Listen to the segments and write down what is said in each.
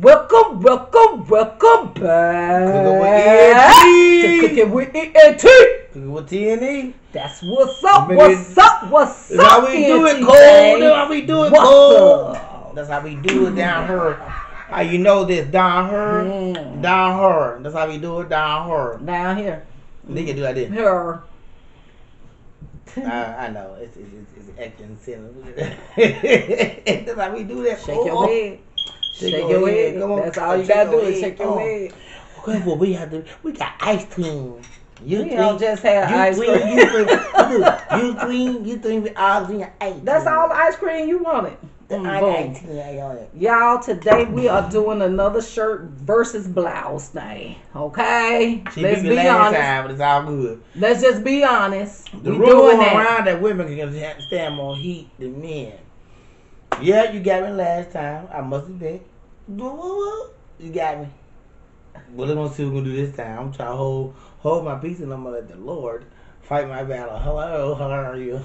Welcome back to Cooking with E&T. Cooking with T&E. That's what's up, what's up. That's how we do it, Cole. That's how we do it, Cole. That's how we do it down here. How you know this, down here? Mm. Down here. That's how we do it, down here. Down here. Nigga do like this. Here. I know. It's acting silly. That's how we do that, Shake Cole. Your head. Shake your head. Come on. That's all you gotta do is shake your head. Okay, well, we got ice cream. You don't just have ice cream. You cream with all the ice cream. That's all the ice cream you wanted. Y'all, today we are doing another shirt versus blouse thing. Okay, let's be honest. Time, but it's all good. Let's just be honest. The rule around that women can stand more heat than men. Yeah, you got me last time. I must admit, you got me. But I'm gonna see what we're gonna do this time. I'm trying to hold my peace, and I'm gonna let the Lord fight my battle. Hello, how are you?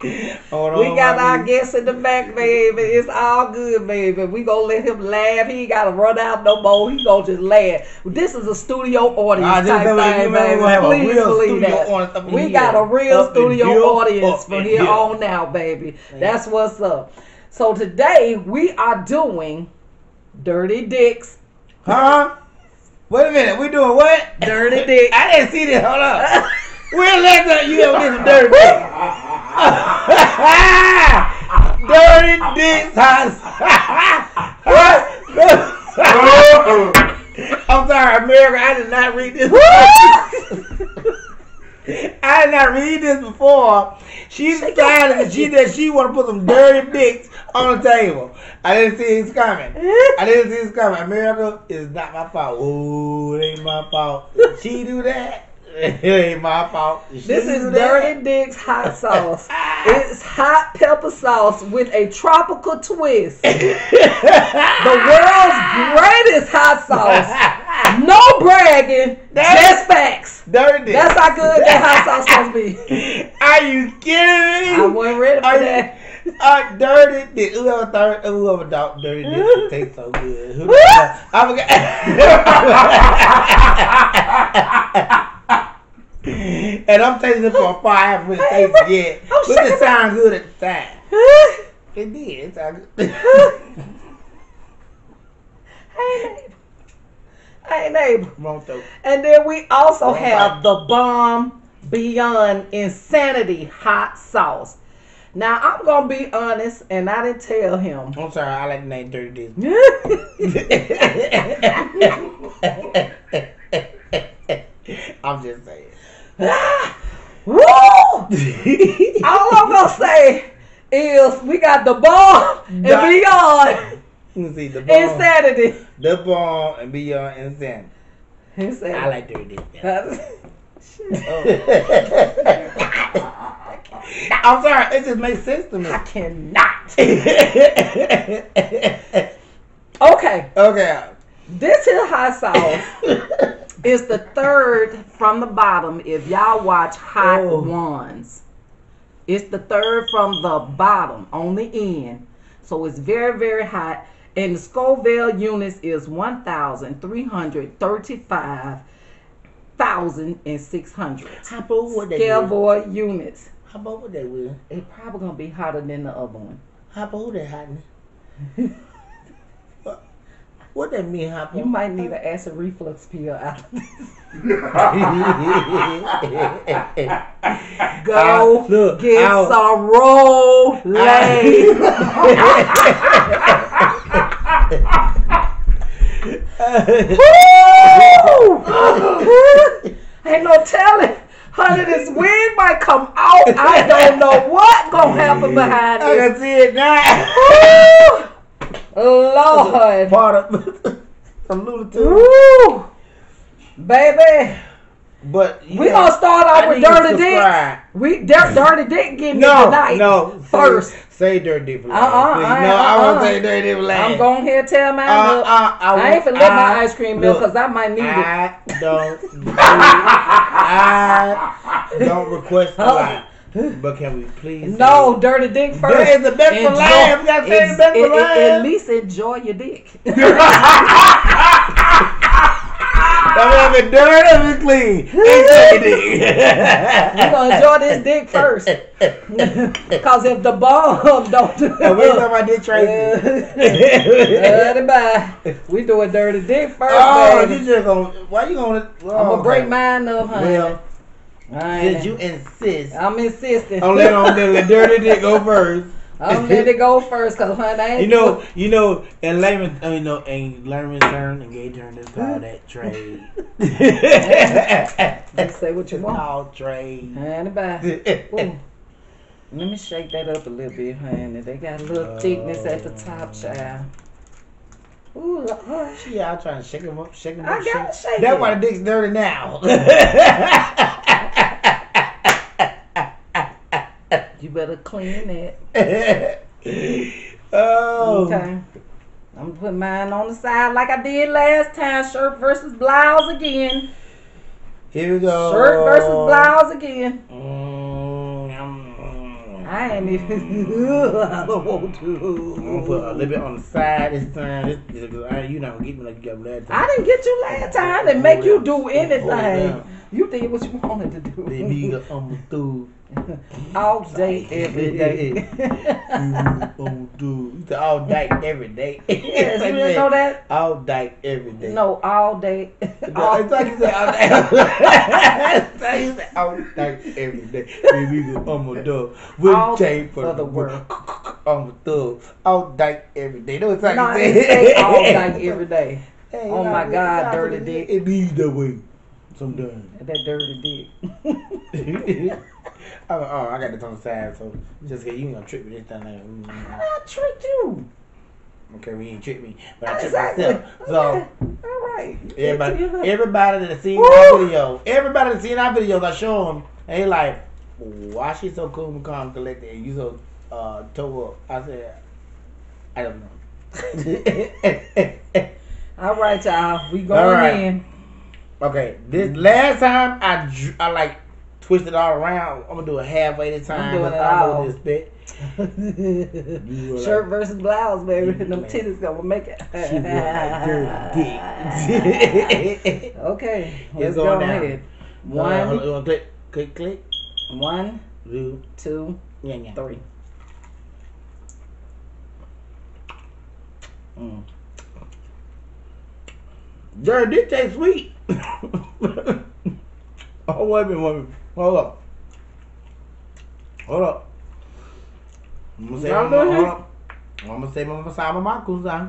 We got our guest in the back, baby. It's all good, baby. We gonna let him laugh. He ain't gotta run out no more. He gonna just laugh. This is a studio audience type thing, baby. Please believe that. We got a real studio audience from here on out, baby. That's what's up. So today we are doing Dirty Dick's. Huh? Wait a minute. We doing what? Dirty Dick's. I didn't see this. Hold up. When last time you ever did a Dirty Dick's? Dirty Dick's house. I'm sorry, America. I did not read this. I did not read this before. She decided that she wanted to put some dirty dicks on the table. I didn't see this coming. America, it's not my fault. Oh, it ain't my fault. Did she do that? It ain't my fault. This is Dirty Dick's hot sauce. It's hot pepper sauce with a tropical twist. The world's greatest hot sauce. No bragging, just facts. Dirty Dick's. That's how good that hot sauce must be. Are you kidding me? I wasn't ready for that. Dirty Dick. Whoever thought Dirty Dick tastes so good? Who I forgot. And I'm tasting it for a 5 minute taste yet. But it sounded good at the time. It did. It sounded good. I ain't able. And then we also have the Bomb Beyond Insanity hot sauce. Now, I'm going to be honest, and I didn't tell him. I'm sorry. I like the name Dirty Dick. I'm just saying. Woo! All I'm gonna say is we got the Bomb and Beyond Insanity. The Bomb and Beyond Insanity. I like Dirty Dick. I'm sorry, it just makes sense to me. I cannot. Okay. Okay. This here hot sauce. It's the third from the bottom. If y'all watch Hot Ones, it's the third from the bottom on the end. So it's very, very hot. And the Scoville units is 1,335,600. How about what they Scoville units. How about what they will? It's probably going to be hotter than the other one. How about that hotness? What that mean, hot pepper? You might need an acid reflux pill out of this. Go look, get some roll lay. Ain't no telling. Honey, this wind might come out. I don't know what gonna happen behind this. I can see it now. Lord, part of from Luton, baby. But we gonna start off with Dirty Dick. We Dirty Dick getting it tonight. No, first say Dirty Dick. No, I won't say Dirty Dick. I'm going here tell my I ain't finna let my ice cream milk because I might need it. I don't request a lot. But can we please? No, Dirty Dick first. It's the best enjoy, for life. You gotta say it's the best for life. At least enjoy your dick. I'm gonna be dirty and clean. Enjoy dick. We're gonna enjoy this dick first. Cause if the bomb don't do it, we're talking about dick tracing. We do a dirty dick first. Oh, baby. You just gonna why you gonna? Oh, I'm gonna break mine up, honey. Well, did you insist? I'm insisting. Don't let the dirty dick go first. I'm ready to go first, cause honey, I ain't you know, in layman, I mean, no, in layman's term, and gay term, it's called that trade. Say what you want. All trade. Honey, bye. Let me shake that up a little bit, honey. They got a little thickness at the top, child. Ooh, she out trying to shake them up, shake them up. I gotta shake. That's why the dick's dirty now. You better clean it. Oh. Okay. I'm going to put mine on the side like I did last time. Shirt versus blouse again. Here we go. Shirt versus blouse again. I ain't even. I don't want to. I'm going to put a little bit on the side this time. You're not going to get me like you got last time. I didn't get you last time. They make you do anything. You did what you wanted to do. They need to do. All day, every day. Oh, dude. All day, every day. Yes, you didn't know that? All day, every day. No, all day. It's like you said, all day. It's like you said, all day, every day. Baby, I'm a dog. We'll change for the world. I'm a dog. All day, every day. No, it's like you said. All day, every day. Oh, my God, dirty dick. It be that way. Sometimes. That dirty dick. Oh, I got this on the side, so just you ain't gonna trick me this time. I tricked you. Okay, well, you ain't tricked me, but I tricked myself. So, all right. Everybody that's seen our video, everybody that's seen our videos, I show them, they like, why she so cool and calm, collected, and you so toe up. I said, I don't know. All right, y'all, we going in. Okay, this last time I like. Twist it all around. I'm gonna do it halfway this time. I'm doing it all. This bit. Shirt versus blouse, baby. And them titties gonna make it. She dirty dick. Okay, let's go ahead. One, click. 1, 2, 3. Dirty dick tastes sweet. Oh, wait a minute. Hold up. I'm gonna say my Sama Makusan.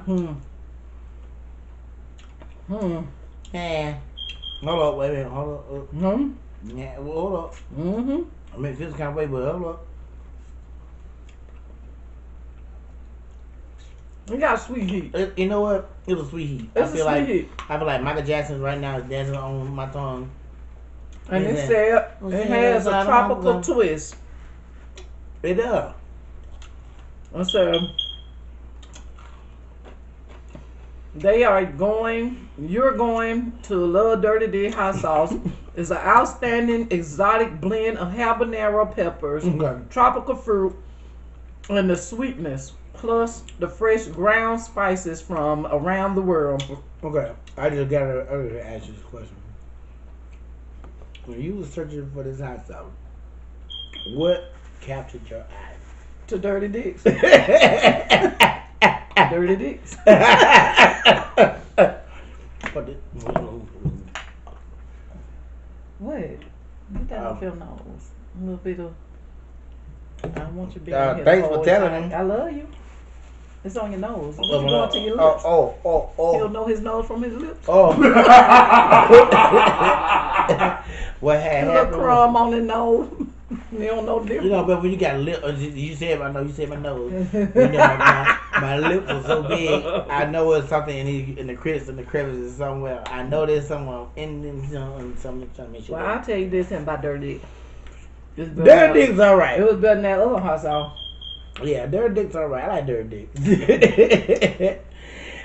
Yeah. Hold up, wait a minute. Yeah, well, hold up. I mean, it feels kind of way, but hold up. It got sweet heat. You know what? It was sweet heat. I feel like Michael Jackson right now is dancing on my tongue. And it said it has a tropical twist. It does. And so they are going. You're going to love Dirty Dick hot sauce. It's an outstanding exotic blend of habanero peppers, tropical fruit, and the sweetness plus the fresh ground spices from around the world. Okay, I just gotta ask you this question. When you were searching for this hot sauce, what captured your eye? To Dirty Dick's. Dirty Dick's. What? Get that off your nose. A little bit of. I want you to be here. Thanks for telling me. I love you. It's on your nose. It's going to your lips. Oh. He'll know his nose from his lips. Oh. What happened? A little crumb on his nose. You don't know different. You know, but when you got lips, you said my nose. You know, my lips are so big. I know it's something in the crevices somewhere. I know there's someone in them. Something trying to make sure. Well, I'll tell you this thing about Dirty Dick. Dirty Dick's all right. It was better than that other hot sauce. Yeah, Dirty Dick's alright. I like Dirty Dick.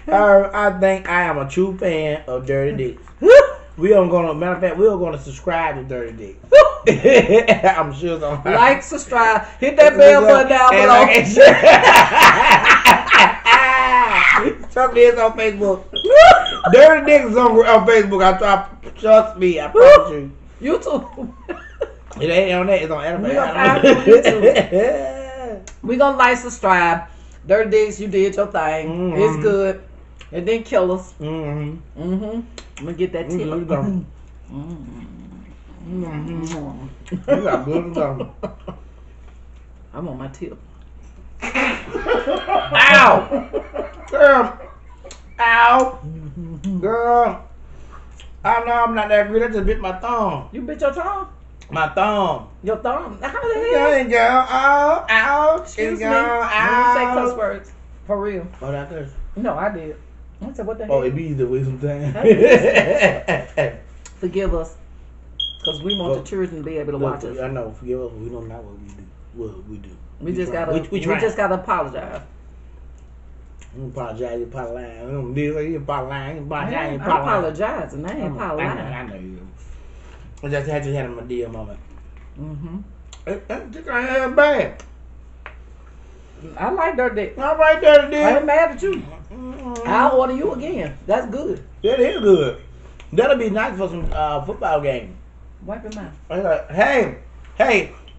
I think I am a true fan of Dirty Dick. We are gonna subscribe to Dirty Dick. I'm sure it's on her. Like, subscribe, hit that bell button down below. Something is on Facebook. Dirty Dick's on Facebook. Trust me, I promise you. YouTube. It ain't on that. It's on anime. YouTube. We gonna like, subscribe. Dirty Dick's, you did your thing. Mm-hmm. It's good. It didn't kill us. Mm-hmm. Mm-hmm. I'm gonna get that tea. Mm-hmm. You got good gum. I'm on my tip. Ow! Girl. Ow! Girl. I know I'm not that good. I just bit my thumb. You bit your tongue? My thumb. Your thumb? How the hell? It ain't gone. Ow. Ow. Excuse me. Ow. You say cuss words. For real. Oh, that is. No, I did. I said, what the hell? Oh, it be either way sometimes. Forgive us. Because we want the children to be able to watch us. I know. Forgive us. We don't know what we do. What we do. We just gotta apologize. You apologize. You apologize. You apologize. You apologize. I apologize, and I ain't apologizing. I know you. I just had a dear moment. Mm-hmm. That just ain't that bad. I like Dirty Dick. I like Dirty Dick. I ain't mad at you. Mm-hmm. I'll order you again. That's good. That is good. That'll be nice for some football game. Wipe him out. Hey,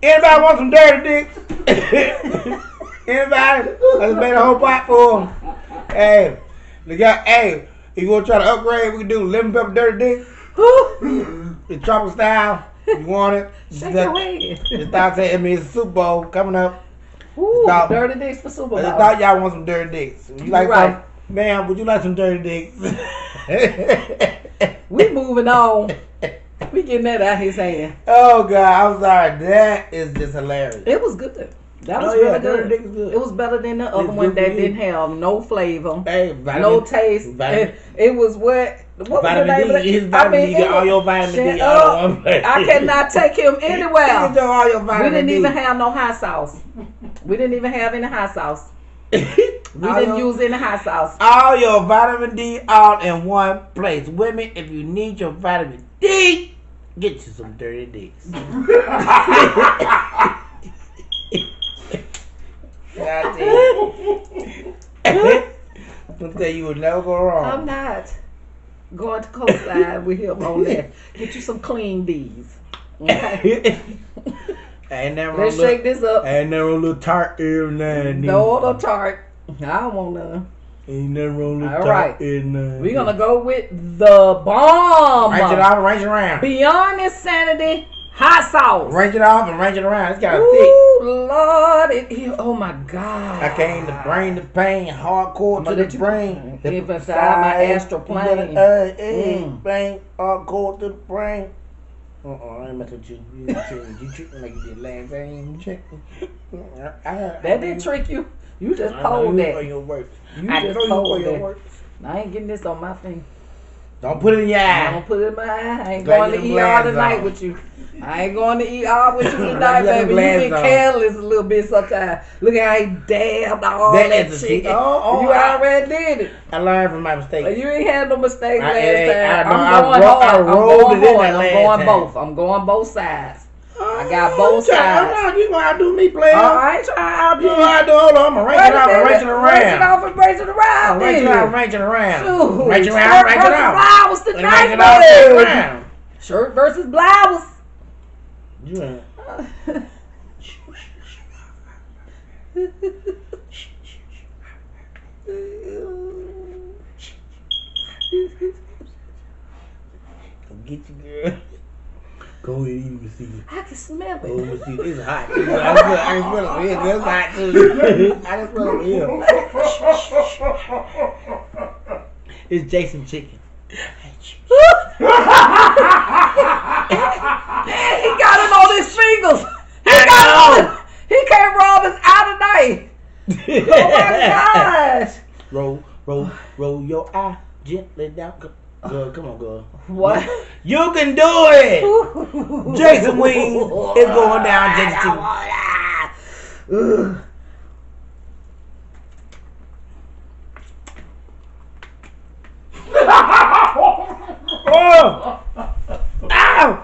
anybody want some Dirty Dick? Anybody? I just made a whole pot for him. Hey, if you want to try to upgrade, we can do lemon pepper Dirty Dick. It's tropical style. You want it? Shake your head. Just thought it's Super Bowl coming up. Ooh, Dirty Dick's for Super Bowl. I thought y'all want some Dirty Dick's. You like right. Some? Ma'am, would you like some Dirty Dick's? We moving on. We getting that out of his hand. Oh God, I'm sorry. That is just hilarious. It was good. That was really good. It was better than the other one that didn't have no flavor, no taste. It was what was the name of it? I mean, you got all your vitamin D. I cannot take him anywhere. We didn't even have no hot sauce. We didn't even have any hot sauce. We didn't use any hot sauce. All your vitamin D all in one place. Women, if you need your vitamin D, get you some Dirty Dick's. I'm tell you would never go wrong. I'm not going to coincide with him on that. Get you some clean D's. Okay. Let's shake this up. I ain't never on a little tart every night. No little tart. I don't want none. Ain't never on a little tart every night. We're gonna go with the bomb. Range it off and range it around. Beyond Insanity hot sauce. Range it off and range it around. It's got a thick. Lord, oh my God! I came to bring the pain, hardcore to the brain, deep inside my astral plane. Pain, hardcore to the brain. I ain't messing with you. You treating like you did last time. That didn't trick you. You just pulled that. I just pulled that. I ain't getting this on my thing. Don't put it in your eye. Don't put it in my eye. I ain't going to ER tonight with you. I ain't going to ER with you tonight, baby. You been careless a little bit sometimes. Look at how he dabbed all that shit. You already did it. I learned from my mistakes. You ain't had no mistakes last time. I'm going both sides. I got both sides. You know how to do me, player. I ain't trying to do. You know how to do. Hold on, I'm going to range it off and range it around. Range it off and range it around. Range it off and range it around. Range it around, range it off. Was the nice one. Shirt versus blouse. You ain't. Come get you, girl. Go ahead and eat Mercedes. I can smell it. Oh, Mercedes, it's hot. I can smell it. It's hot too. I can smell it. It's Jason Chicken. Man, he got him on his fingers. He can't rob us out tonight. Oh my gosh. Roll your eye gently down. Girl, come on, girl. What? You can do it. Jason Wings is going down. Jason. Oh! Ow!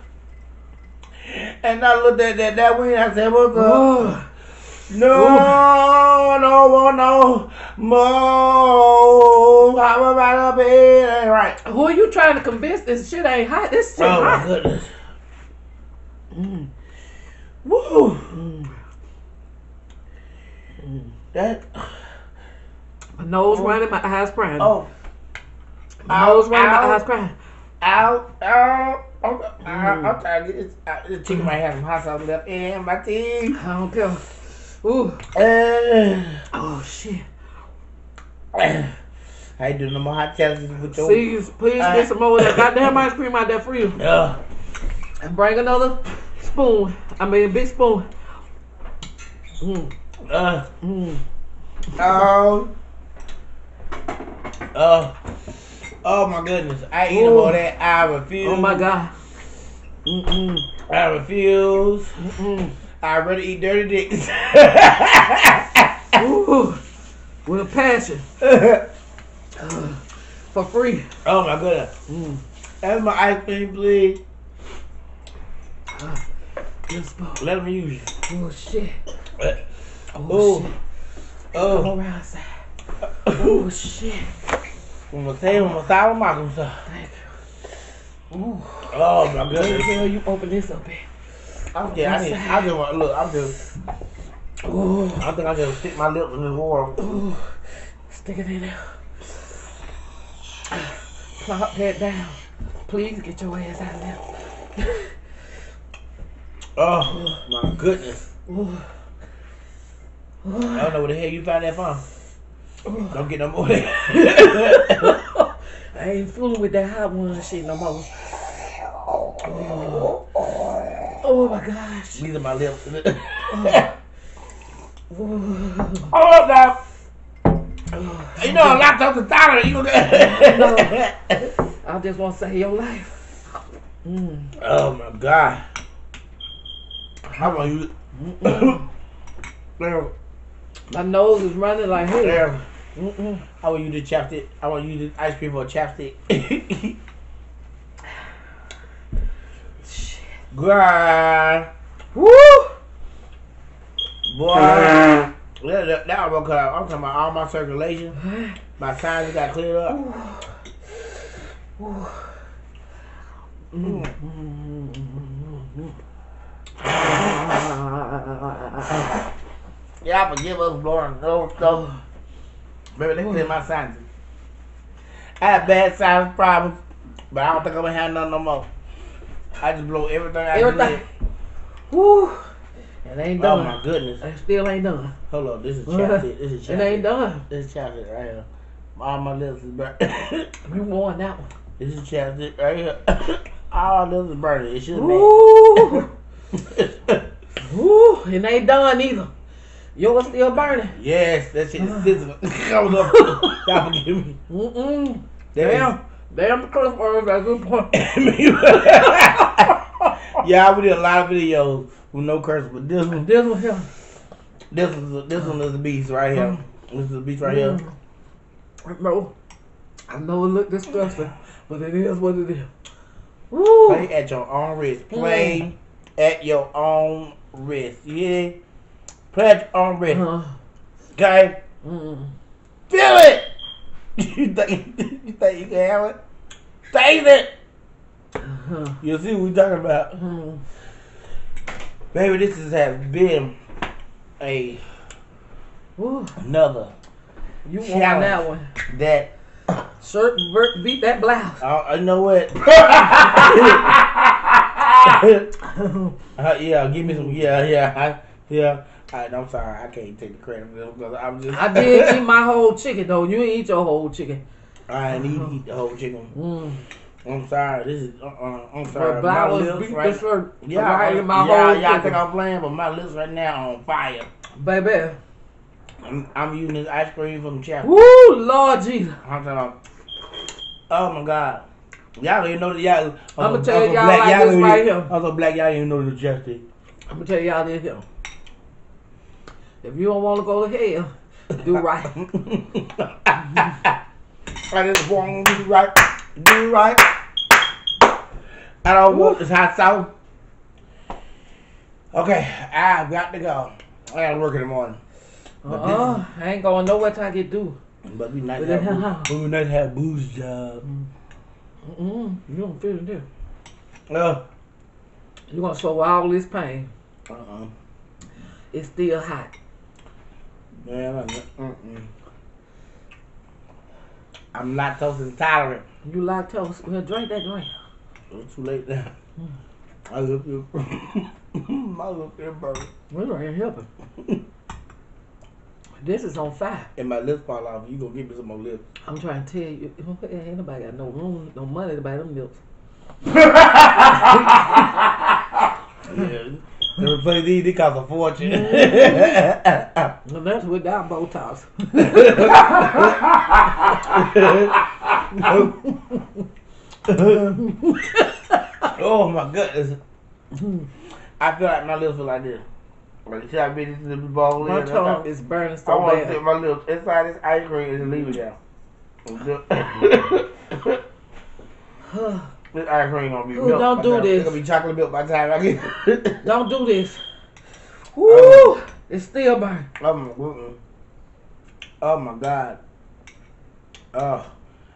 and I looked at that way and I said, "What's up?" No more. How about the bed? Right? Who are you trying to convince? This shit ain't hot. This shit hot. Oh my goodness. Woo! That my nose running, my eyes crying. Oh, my nose running, my eyes crying. I'm trying to get this out. This chicken might have some hot sauce left in my teeth. I don't care. Ooh. Oh, shit. I ain't doing no more hot challenges with your... Please get some more of that goddamn ice cream out there for you. And bring another spoon. I mean, a big spoon. Oh my goodness, I ain't no more of that. I refuse. Oh my God. I refuse. I'd rather eat Dirty Dick's. Ooh. With a passion. For free. Oh my goodness. That's my ice cream, please. Let me use it. Oh shit. Oh shit. Oh. Come around outside. Oh shit. I'm gonna say I'm gonna myself. Thank you. Ooh. Oh my goodness. Girl, you open this up, man. I think I just stick my lip in this water. Ooh. Stick it in there. Plop that down. Please get your ass out of there. Oh my goodness. Ooh. Ooh. I don't know where the hell you found that from. Don't get no more of that. I ain't fooling with that hot one shit no more. Oh my gosh. These are my lips. Oh no. You know, a lot of the dollar. You know, I just want to save your life. Oh my God. How about you? Damn. My nose is running like hell. I want you to chapstick. I want you to ice cream for a chapstick. Shit. Grind. Woo! Boy. That broke up. I'm talking about all my circulation. My sinus got cleared up. Y'all forgive us blowing nose stuff. Remember, they was in my signs. I had bad sinus problems, but I don't think I'm gonna have none no more. I just blow everything. Woo! It ain't done. Oh my goodness! It still ain't done. Hold on, this is chapstick. This is chapstick. It ain't done. This is chapstick right here. All my lips is burning. You won that one. This is chapstick right here. All my lips is burning. It should be. Woo! Woo! It ain't done either. Yours still burning. Yes, that shit is sizzling. Comes up. Y'all forgive me. Mm-mm. Damn, the curse words at this point. Yeah, we did a lot of videos with no curse, but this one is a beast right here. This is a beast right here. No, I know it looked disgusting, but it is what it is. Woo. Play at your own risk. Play at your own risk. Yeah. Pledge on red. Okay? Feel it! You think you can have it? Taste it! You'll see what we're talking about. Baby, this has been another You want that one. That shirt beat that blouse. You know what? Yeah, give me some. Yeah. I'm sorry, I can't take the credit for this because I'm just. I did eat my whole chicken though. You didn't eat your whole chicken. I didn't eat the whole chicken. I'm sorry. This is. I'm sorry. My lips right now. Yeah, I think I'm playing, but my lips right now are on fire, baby. I'm using this ice cream from Chapstick. Woo, Lord Jesus. I'm talking about. Oh my God. Y'all didn't know that y'all. I'm gonna tell y'all like this right here. Also black, y'all didn't know the Chapstick. I'm gonna tell y'all this here. If you don't want to go to hell, do right. I just want to do right. Do right. I don't want this hot sauce. Okay, I've got to go. I got to work in the morning. But this, I ain't going nowhere till I get due. But we not have booze job. You don't feel it there. You're going to show all this pain. It's still hot. Yeah, I'm lactose intolerant. You lactose? Well, drink that drink. It's too late now. I look at my little burger. We're ain't helping. This is on fire. And my lips fall off. You gonna give me some more lips? I'm trying to tell you. Ain't nobody got no room, no money to buy them lips. Yeah. They replace these, they cost a fortune. And that's without Botox. Oh my goodness. I feel like my lips are like this. Like, should I be this little bowl? My tongue is burning so bad. I want to sit my lips inside this ice cream and leave it down. This ice cream gonna be milk. Don't do this. It's gonna be chocolate milk by the time I get it. Don't do this. Woo! It's still burning. Oh my God. Oh,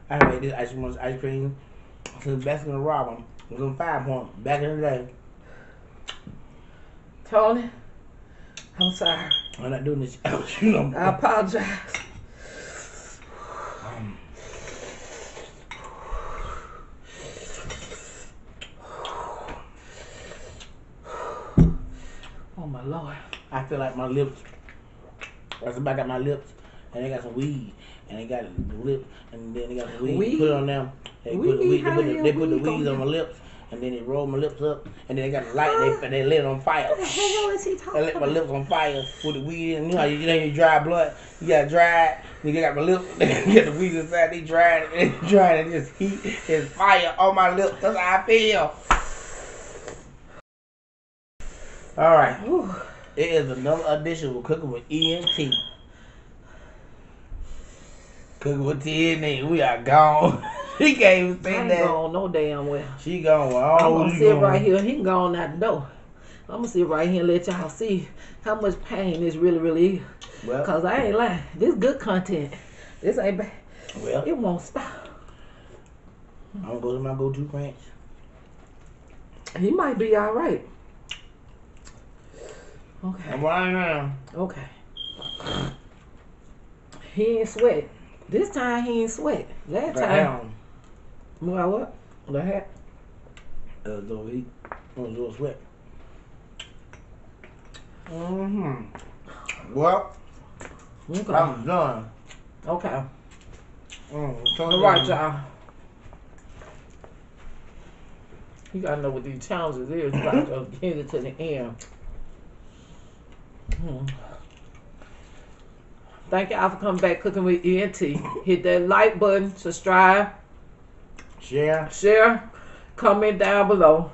I made this ice cream to Baskin and Robbins. It was on 5 Point back in the day. Tony, I'm sorry. I'm not doing this. I apologize. Oh my Lord. I feel like my lips. Somebody got my lips and they got some weed and they got the lip and then they got the weed put on them. They put the weed on my lips and then they roll my lips up and then they got the light and they lit on fire. What the hell is he talking about? They lit my lips on fire with the weed and you know how you ain't dry blood. You got dry, you got my lips, you got the weed inside, they dried and they dry and just heat and fire on my lips. That's how I feel. All right, it is another edition of Cooking with ENT. Cooking with TNT, we are gone. She can't even think that. I ain't gone no damn well. She gone. I'm going to sit right here. He can go on out the door. I'm going to sit right here and let y'all see how much pain this really is. Because I ain't lying. This good content. This ain't bad. Well, it won't stop. I'm going to go to my go-to ranch. He might be all right. Okay. Okay. He ain't sweat. This time he ain't sweat. Last time. Move out what? The hat. Though he was a little sweat. Mm-hmm. Well, okay. I'm done. Okay. All right, y'all. You gotta know what these challenges is. You gotta get it to the end. Thank y'all for coming back Cooking with ENT. Hit that like button, subscribe, share, comment down below.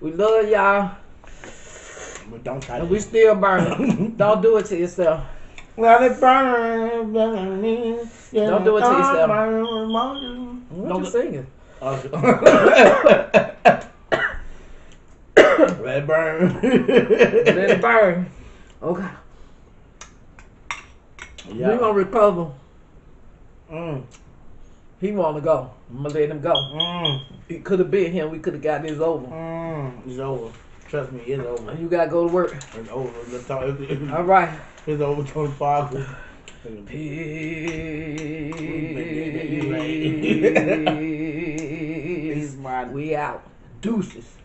We love y'all. But don't try. And we still burning. Don't do it to yourself. Let it burn, don't do it to yourself. Don't sing it. Let it burn. Let it burn. Okay. Yeah. We're gonna recover. He wanna go. I'm gonna let him go. It could have been him. We could have gotten this over. It's over. Trust me, it's over. You gotta go to work. It's over. All right. It's over 25. Peace. We out. Deuces.